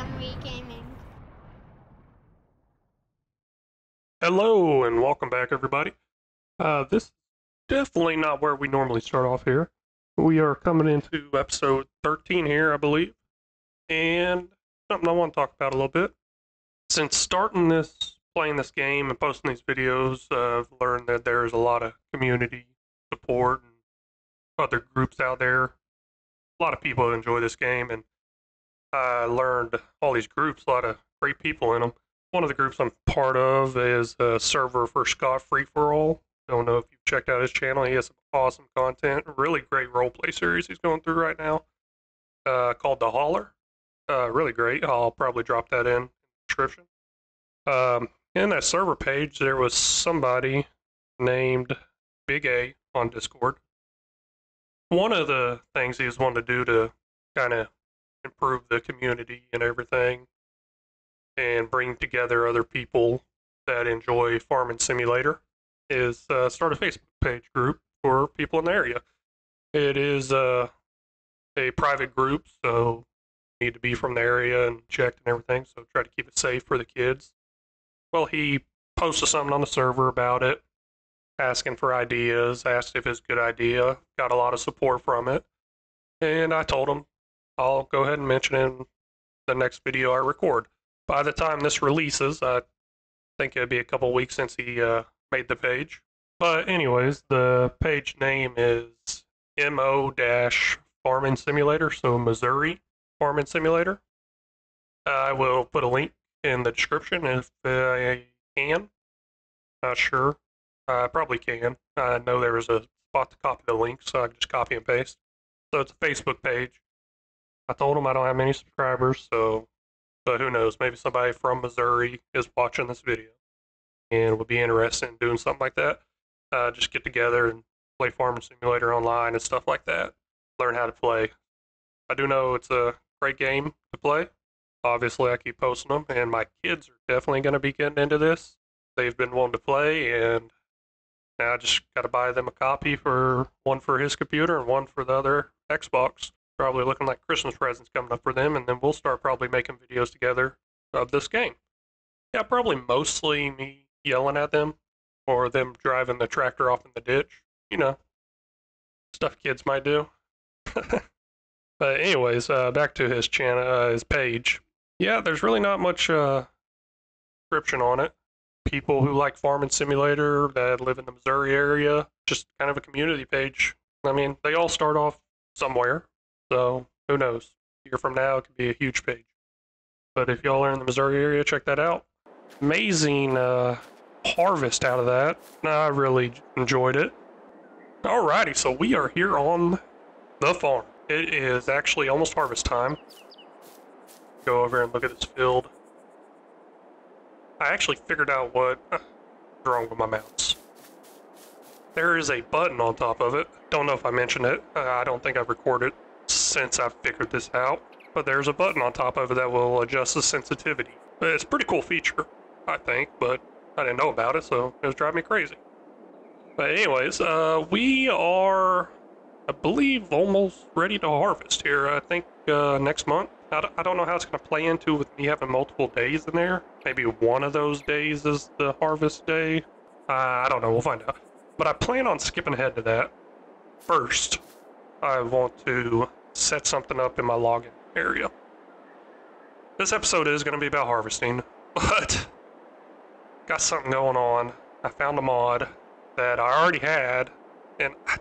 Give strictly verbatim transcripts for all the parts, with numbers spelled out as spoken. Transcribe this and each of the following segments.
on Wii Gaming. Hello and welcome back, everybody. Uh, this is definitely not where we normally start off here. We are coming into episode thirteen here, I believe. And something I want to talk about a little bit. Since starting this, playing this game and posting these videos, uh, I've learned that there's a lot of community support and other groups out there. A lot of people enjoy this game, and I learned all these groups, a lot of great people in them. One of the groups I'm part of is a server for Scott Free For All. I don't know if you've checked out his channel. He has some awesome content, really great roleplay series he's going through right now uh, called The Holler. Uh, really great. I'll probably drop that in the description. Um, in that server page, there was somebody named Big A on Discord. One of the things he was wanting to do to kind of improve the community and everything and bring together other people that enjoy Farming Simulator is uh, start a Facebook page group for people in the area. It is uh, a private group, so you need to be from the area and checked and everything, so try to keep it safe for the kids. Well, he posted something on the server about it, asking for ideas, asked if it's a good idea, got a lot of support from it. And I told him I'll go ahead and mention it in the next video I record. By the time this releases, I think it'd be a couple weeks since he uh, made the page. But anyways, the page name is M O Farming Simulator, so Missouri Farming Simulator. I will put a link in the description if I can. Not sure. I probably can. I know there was a spot to copy the link, so I can just copy and paste. So it's a Facebook page. I told them I don't have many subscribers, so but who knows? Maybe somebody from Missouri is watching this video and would be interested in doing something like that. Uh, just get together and play Farming Simulator online and stuff like that. Learn how to play. I do know it's a great game to play. Obviously, I keep posting them, and my kids are definitely going to be getting into this. They've been wanting to play, and now I just got to buy them a copy, for one for his computer and one for the other Xbox. Probably looking like Christmas presents coming up for them, and then we'll start probably making videos together of this game. Yeah, probably mostly me yelling at them or them driving the tractor off in the ditch. You know, stuff kids might do. But anyways, uh, back to his channel, uh, his page. Yeah, there's really not much uh, description on it. People who like Farming Simulator that live in the Missouri area, just kind of a community page. I mean, they all start off somewhere, so who knows? A year from now, it could be a huge page. But if y'all are in the Missouri area, check that out. Amazing uh, harvest out of that. I really enjoyed it. Alrighty, so we are here on the farm. It is actually almost harvest time. Go over and look at this field. I actually figured out what uh, is wrong with my mouse. There is a button on top of it. Don't know if I mentioned it. Uh, I don't think I've recorded since I figured this out. But there's a button on top of it that will adjust the sensitivity. It's a pretty cool feature, I think, but I didn't know about it, so it was driving me crazy. But anyways, uh, we are, I believe, almost ready to harvest here. I think uh, next month. I don't know how it's going to play into with me having multiple days in there. Maybe one of those days is the harvest day. Uh, I don't know. We'll find out. But I plan on skipping ahead to that. First, I want to set something up in my login area. This episode is going to be about harvesting, but got something going on. I found a mod that I already had, and I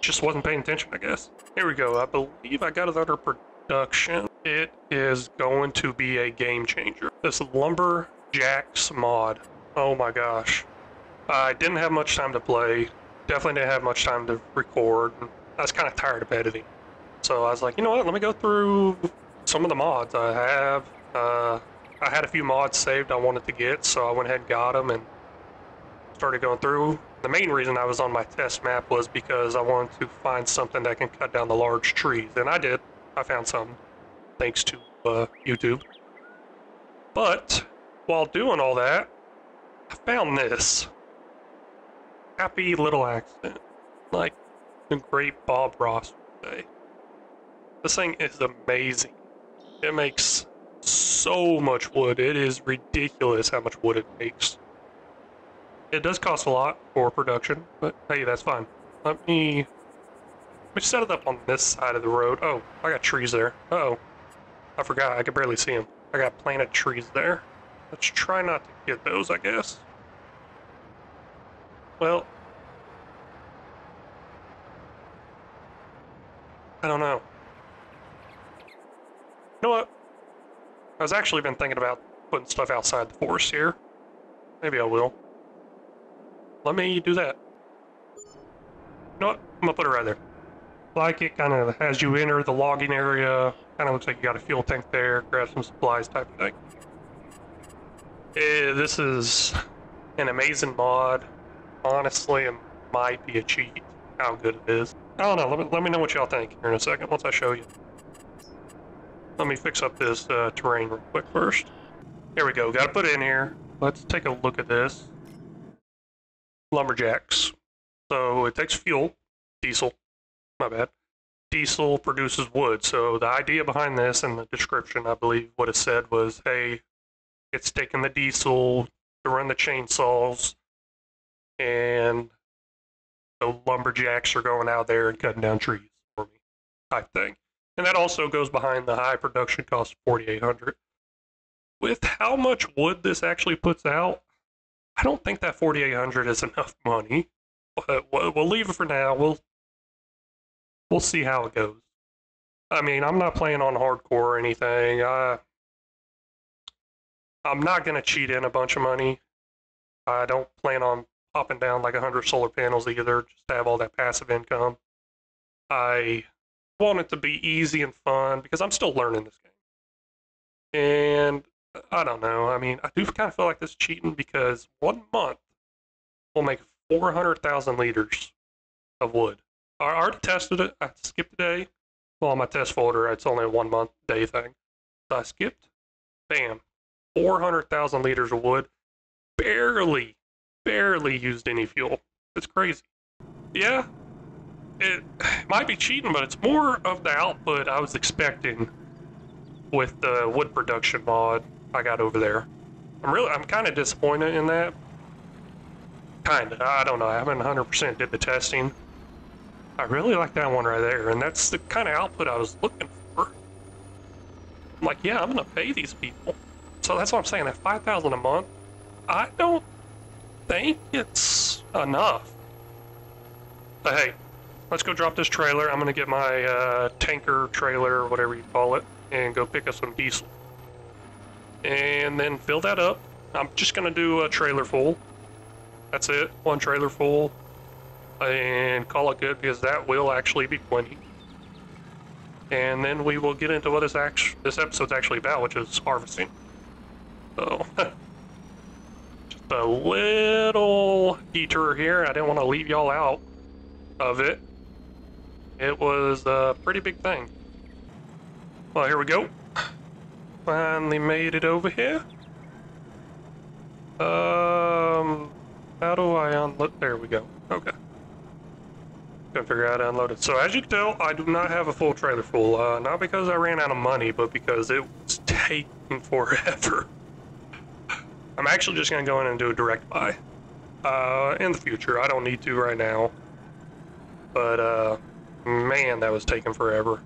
just wasn't paying attention, I guess. Here we go. I believe I got it under production. It is going to be a game changer. This Lumberjacks mod. Oh my gosh. I didn't have much time to play. Definitely didn't have much time to record. I was kind of tired of editing. So I was like, you know what? Let me go through some of the mods I have. Uh, I had a few mods saved I wanted to get, so I went ahead and got them and started going through. The main reason I was on my test map was because I wanted to find something that can cut down the large trees. And I did. I found something. Thanks to uh, YouTube. But while doing all that, I found this happy little accident, like the great Bob Ross would say. This thing is amazing. It makes so much wood. It is ridiculous how much wood it takes. It does cost a lot for production, but hey, that's fine. Let me, let me set it up on this side of the road. Oh, I got trees there. Uh-oh. I forgot. I could barely see them. I got planted trees there. Let's try not to get those, I guess. Well, I don't know. You know what? I was actually been thinking about putting stuff outside the forest here. Maybe I will. Let me do that. You know what? I'm gonna put it right there. Like it, kind of as you enter the logging area, kind of looks like you got a fuel tank there, grab some supplies type of thing. Eh, this is an amazing mod. Honestly, it might be a cheat, how good it is. I don't know, let me, let me know what y'all think here in a second, once I show you. Let me fix up this uh, terrain real quick first. There we go, gotta put it in here. Let's take a look at this. Lumberjacks. So it takes fuel, diesel, my bad. Diesel produces wood, so the idea behind this in the description, I believe what it said was, hey, it's taking the diesel to run the chainsaws, and the lumberjacks are going out there and cutting down trees for me, type thing. And that also goes behind the high production cost of forty-eight hundred. With how much wood this actually puts out, I don't think that forty-eight hundred is enough money. But we'll leave it for now. We'll we'll see how it goes. I mean, I'm not playing on hardcore or anything. I I'm not gonna cheat in a bunch of money. I don't plan on popping down like one hundred solar panels either, just to have all that passive income. I want it to be easy and fun because I'm still learning this game. And I don't know. I mean, I do kind of feel like this is cheating because one month will make four hundred thousand liters of wood. I already tested it. I skipped a day. Well, on my test folder, it's only a one month day thing. So I skipped. Bam. four hundred thousand liters of wood. Barely, barely used any fuel. It's crazy. Yeah. It might be cheating, but it's more of the output I was expecting with the wood production mod I got over there. I'm really, I'm kind of disappointed in that. Kind of, I don't know, I haven't one hundred percent did the testing. I really like that one right there, and that's the kind of output I was looking for. I'm like, yeah, I'm gonna pay these people. So that's what I'm saying, at five thousand a month, I don't think it's enough. But hey, let's go drop this trailer. I'm gonna get my uh, tanker trailer, whatever you call it, and go pick up some diesel. And then fill that up. I'm just gonna do a trailer full. That's it, one trailer full. And call it good because that will actually be plenty. And then we will get into what this, act this episode's actually about, which is harvesting. So, just a little detour here. I didn't wanna leave y'all out of it. It was a pretty big thing. Well, here we go. Finally made it over here. Um, how do I unload? There we go. Okay. Couldn't figure out how to unload it. So as you can tell, I do not have a full trailer full. Uh, not because I ran out of money, but because it was taking forever. I'm actually just gonna go in and do a direct buy. Uh, in the future, I don't need to right now. But uh, man, that was taking forever.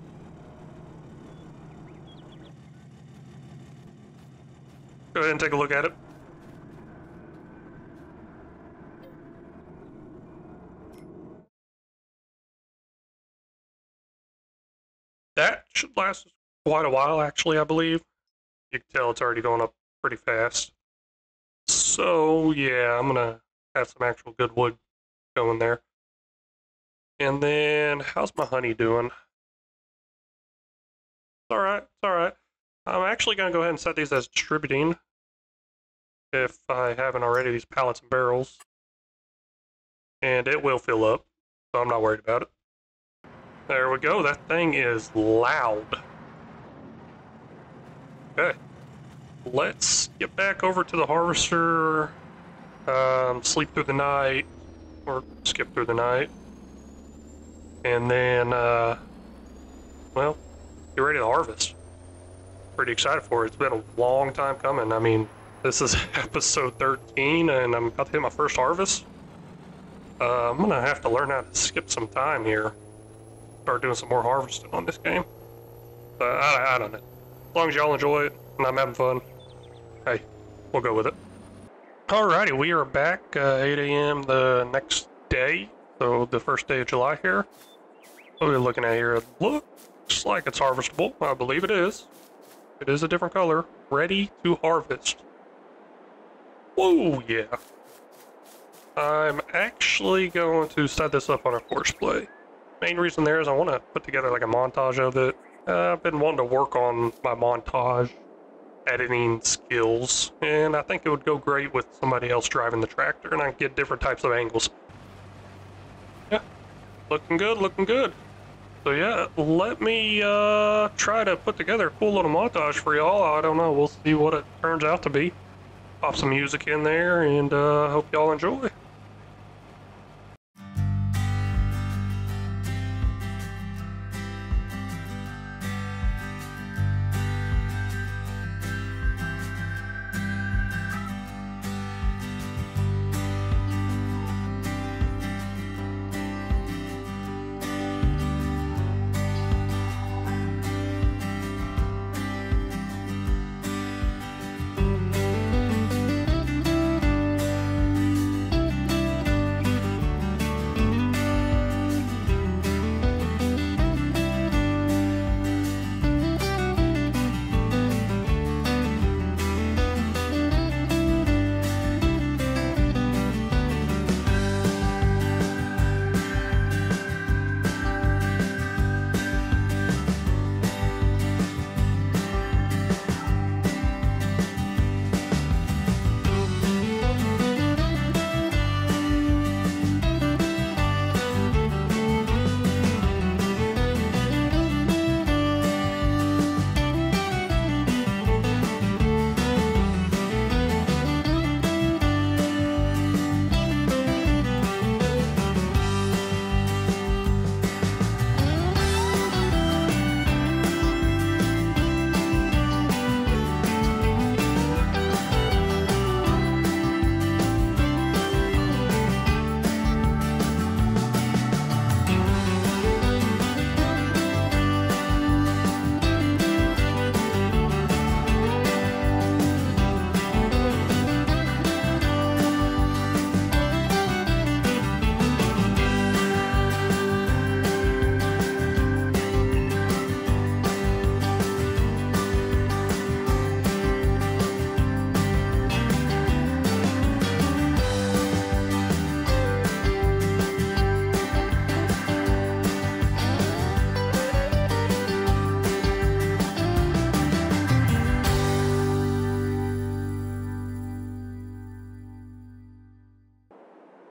Go ahead and take a look at it. That should last quite a while, actually, I believe. You can tell it's already going up pretty fast. So, yeah, I'm gonna have some actual good wood going there. And then, how's my honey doing? It's alright, it's alright. I'm actually going to go ahead and set these as distributing, if I haven't already, these pallets and barrels. And it will fill up, so I'm not worried about it. There we go, that thing is loud. Okay, let's get back over to the harvester, um, sleep through the night, or skip through the night. And then, uh, well, get ready to harvest. pretty excited for it. It's been a long time coming. I mean, this is episode thirteen, and I'm about to hit my first harvest. Uh, I'm gonna have to learn how to skip some time here. Start doing some more harvesting on this game. Uh, I, I don't know. As long as y'all enjoy it and I'm having fun, hey, we'll go with it. Alrighty, we are back, uh, eight A M the next day. So the first day of July here. What are we looking at here? It looks like it's harvestable. I believe it is. It is a different color. Ready to harvest. Whoa, yeah. I'm actually going to set this up on a force play. Main reason there is I want to put together like a montage of it. Uh, I've been wanting to work on my montage editing skills, and I think it would go great with somebody else driving the tractor, and I can get different types of angles. Yeah, looking good, looking good. So yeah, let me uh, try to put together a cool little montage for y'all. I don't know, we'll see what it turns out to be. Pop some music in there, and uh, hope y'all enjoy.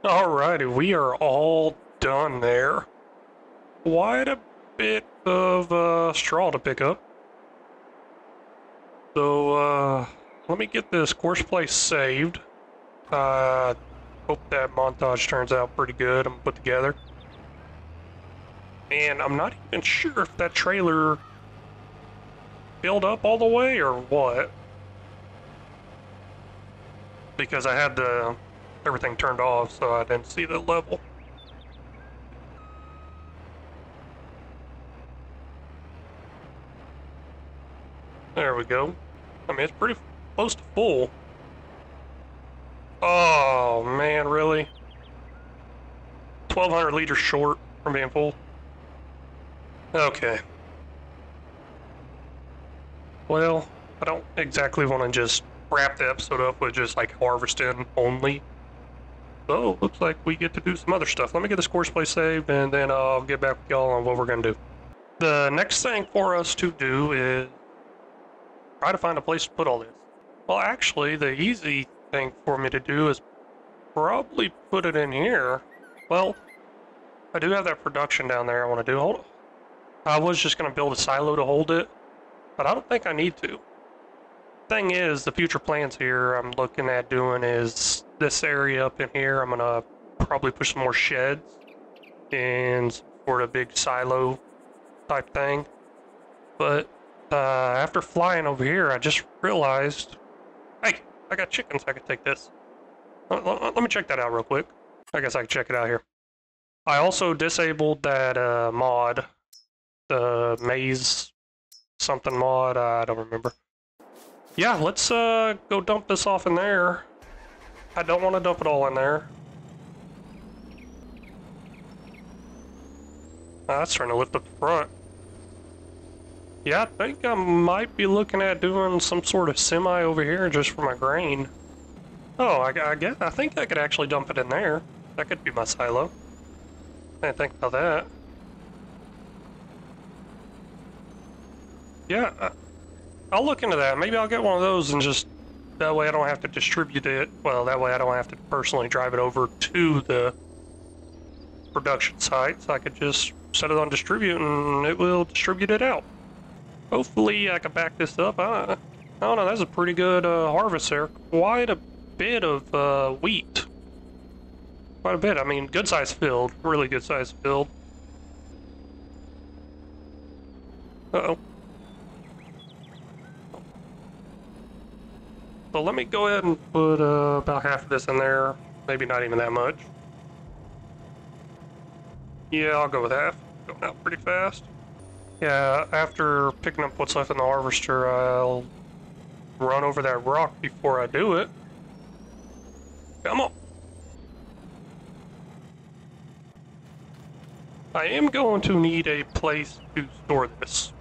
Alrighty, we are all done there. Quite a bit of uh, straw to pick up. So, uh, let me get this course play saved. Uh, hope that montage turns out pretty good and put together. And I'm not even sure if that trailer filled up all the way or what. Because I had the everything turned off, so I didn't see the level. There we go. I mean, it's pretty close to full. Oh, man, really? twelve hundred liters short from being full. Okay. Well, I don't exactly want to just wrap the episode up with just, like, harvesting only. So, looks like we get to do some other stuff. Let me get this course play saved, and then I'll get back with y'all on what we're going to do. The next thing for us to do is try to find a place to put all this. Well, actually, the easy thing for me to do is probably put it in here. Well, I do have that production down there I want to do. Hold on. I was just going to build a silo to hold it, but I don't think I need to. Thing is, the future plans here I'm looking at doing is this area up in here. I'm gonna probably push some more sheds and sort of big silo type thing, but uh, after flying over here, I just realized, hey, I got chickens, I could take this. Let, let, let me check that out real quick. I guess I can check it out here. I also disabled that uh, mod, the maze something mod, I don't remember. Yeah, let's uh, go dump this off in there. I don't want to dump it all in there. Oh, that's trying to lift up the front. Yeah, I think I might be looking at doing some sort of semi over here just for my grain. Oh, I, I guess I think I could actually dump it in there. That could be my silo. I didn't think about that. Yeah, I, I'll look into that. Maybe I'll get one of those and just that way I don't have to distribute it. Well, that way I don't have to personally drive it over to the production site. So I could just set it on distribute and it will distribute it out. Hopefully I can back this up. I, I don't know, that's a pretty good uh, harvest there. Quite a bit of uh, wheat. Quite a bit. I mean, good sized field. Really good sized field. Uh-oh. So let me go ahead and put uh, about half of this in there. Maybe not even that much. Yeah, I'll go with half. Going out pretty fast. Yeah, after picking up what's left in the harvester, I'll run over that rock before I do it. Come on. I am going to need a place to store this.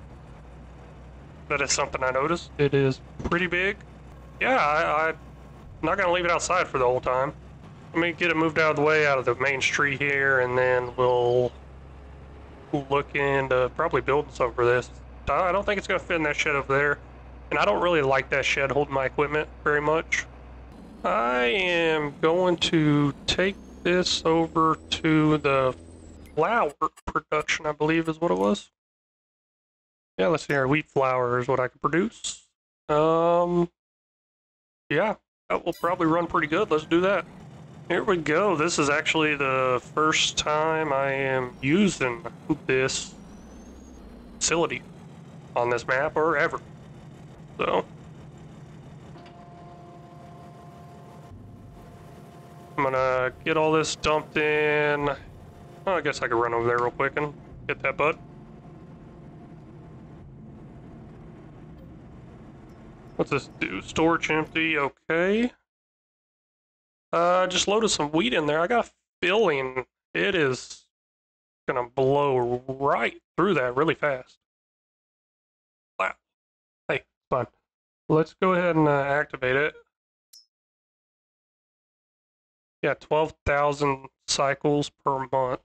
That is something I noticed. It is pretty big. Yeah, I, I'm not going to leave it outside for the whole time. Let me get it moved out of the way, out of the main street here, and then we'll look into probably building something for this. I don't think it's going to fit in that shed over there, and I don't really like that shed holding my equipment very much. I am going to take this over to the flour production, I believe is what it was. Yeah, let's see here. Wheat flour is what I can produce. Um, yeah, that will probably run pretty good. Let's do that. Here we go. This is actually the first time I am using this facility on this map or ever. So I'm gonna get all this dumped in. Oh, I guess I could run over there real quick and get that butt. What's this do? Storage empty, okay. Uh, just loaded some wheat in there. I got a feeling it is gonna blow right through that really fast. Wow. Hey, fun. Let's go ahead and uh, activate it. Yeah, twelve thousand cycles per month.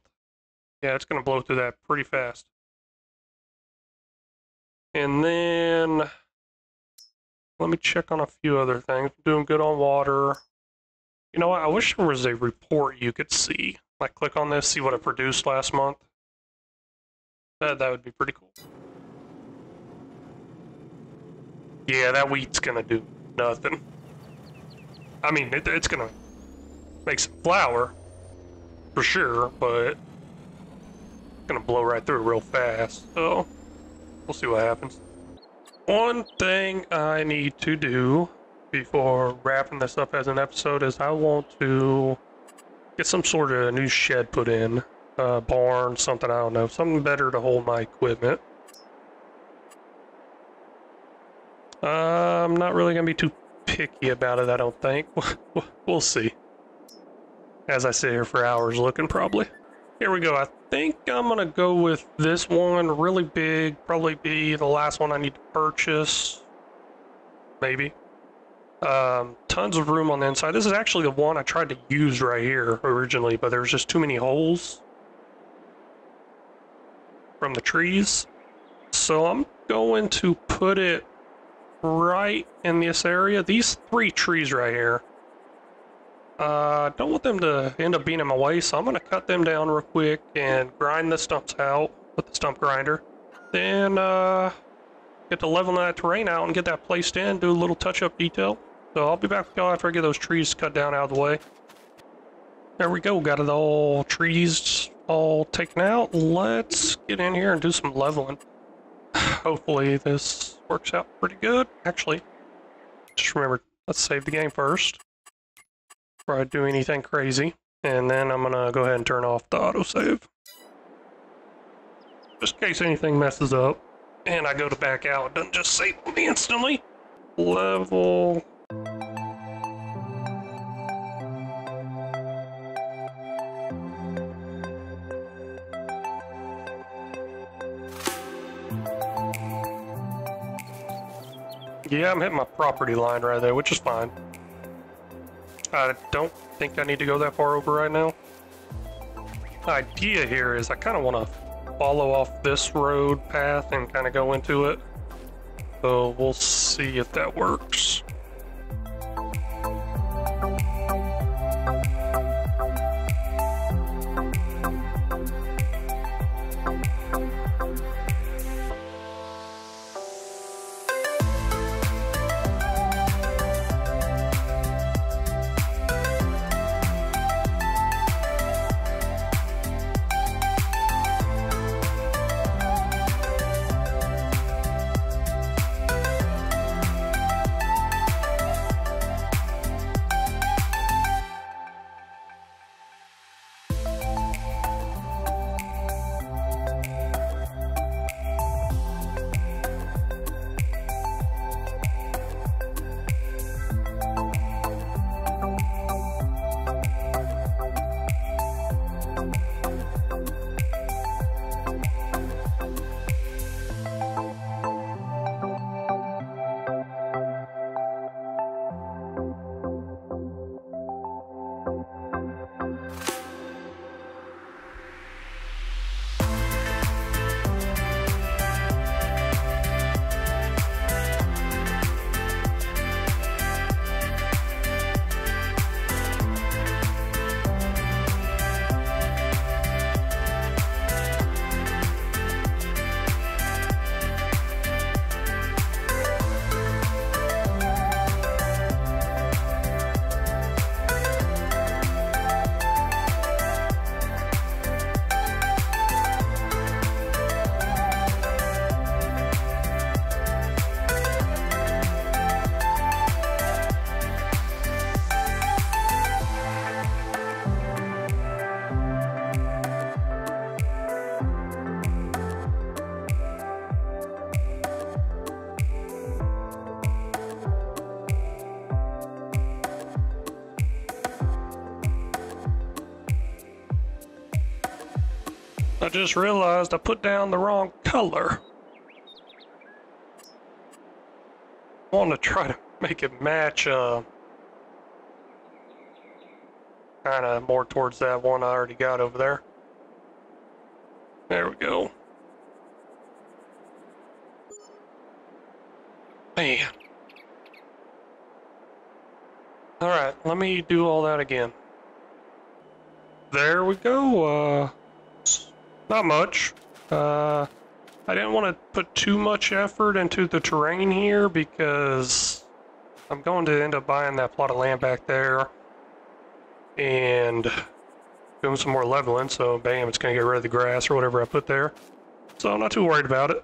Yeah, it's gonna blow through that pretty fast. And then let me check on a few other things. Doing good on water. You know what, I wish there was a report you could see. Like, click on this, see what it produced last month. That, that would be pretty cool. Yeah, that wheat's gonna do nothing. I mean, it, it's gonna make some flour, for sure, but it's gonna blow right through real fast, so we'll see what happens. One thing I need to do before wrapping this up as an episode is I want to get some sort of new shed put in, uh, barn, something, I don't know, something better to hold my equipment. Uh, I'm not really gonna be too picky about it, I don't think. We'll see. As I sit here for hours looking, probably. Here we go. I think I'm gonna go with this one, really big, probably be the last one I need to purchase, maybe. Um, tons of room on the inside. This is actually the one I tried to use right here originally, but there was just too many holes from the trees. So I'm going to put it right in this area. These three trees right here. I uh, don't want them to end up being in my way, so I'm going to cut them down real quick and grind the stumps out with the stump grinder. Then uh, get to leveling that terrain out and get that placed in, do a little touch-up detail. So I'll be back with y'all after I get those trees cut down out of the way. There we go, got it all, trees all taken out. Let's get in here and do some leveling. hopefully this works out pretty good. Actually, just remember, let's save the game first before I do anything crazy. And then I'm gonna go ahead and turn off the autosave, just in case anything messes up and I go to back out. It doesn't just save me instantly. Level... Yeah, I'm hitting my property line right there, which is fine. I don't think I need to go that far over right now. The idea here is I kind of want to follow off this road path and kind of go into it. So we'll see if that works. I just realized I put down the wrong color. I want to try to make it match, uh, kind of more towards that one I already got over there. There we go. Man. Alright, let me do all that again. There we go. Uh, Not much. Uh, I didn't want to put too much effort into the terrain here because I'm going to end up buying that plot of land back there and doing some more leveling, so bam, it's going to get rid of the grass or whatever I put there. So I'm not too worried about it.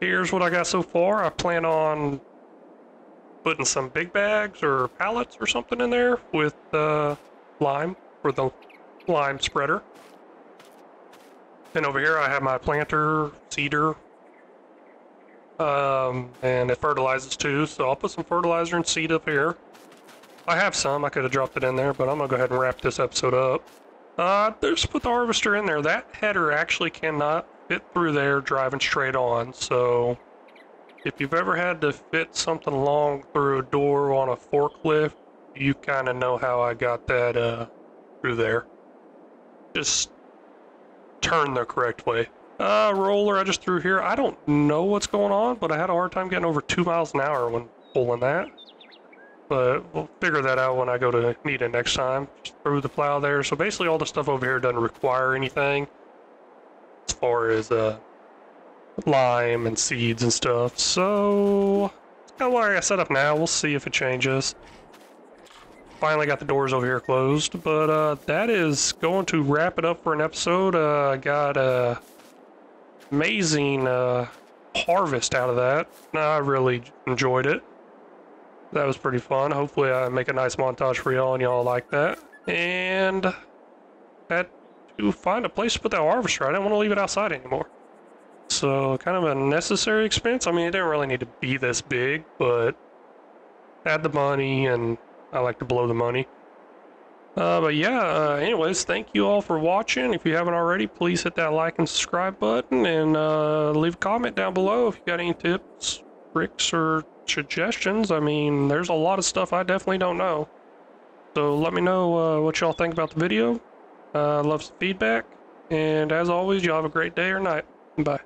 Here's what I got so far. I plan on putting some big bags or pallets or something in there with uh, lime for the lime spreader. Then over here I have my planter, seeder, um, and it fertilizes too, so I'll put some fertilizer and seed up here. I have some, I could have dropped it in there, but I'm going to go ahead and wrap this episode up. Uh, just put the harvester in there. That header actually cannot fit through there driving straight on, so if you've ever had to fit something long through a door on a forklift, you kind of know how I got that uh, through there. Just turn the correct way. Uh, roller I just threw here. I don't know what's going on, but I had a hard time getting over two miles an hour when pulling that. But we'll figure that out when I go to need it next time. Just threw the plow there. So basically all the stuff over here doesn't require anything as far as uh, lime and seeds and stuff. So it's kind of what I got set up now. We'll see if it changes. Finally got the doors over here closed, but uh, that is going to wrap it up for an episode. I uh, got an uh, amazing uh, harvest out of that. I really enjoyed it. That was pretty fun. Hopefully I make a nice montage for y'all and y'all like that. And had to find a place to put that harvester. I didn't want to leave it outside anymore. So kind of a necessary expense. I mean, it didn't really need to be this big, but add the money, and I like to blow the money. Uh, but yeah, uh, anyways, thank you all for watching. If you haven't already, please hit that like and subscribe button, and uh, leave a comment down below if you got any tips, tricks, or suggestions. I mean, there's a lot of stuff I definitely don't know. So let me know uh, what y'all think about the video. Uh, love some feedback, and as always, y'all have a great day or night. Bye.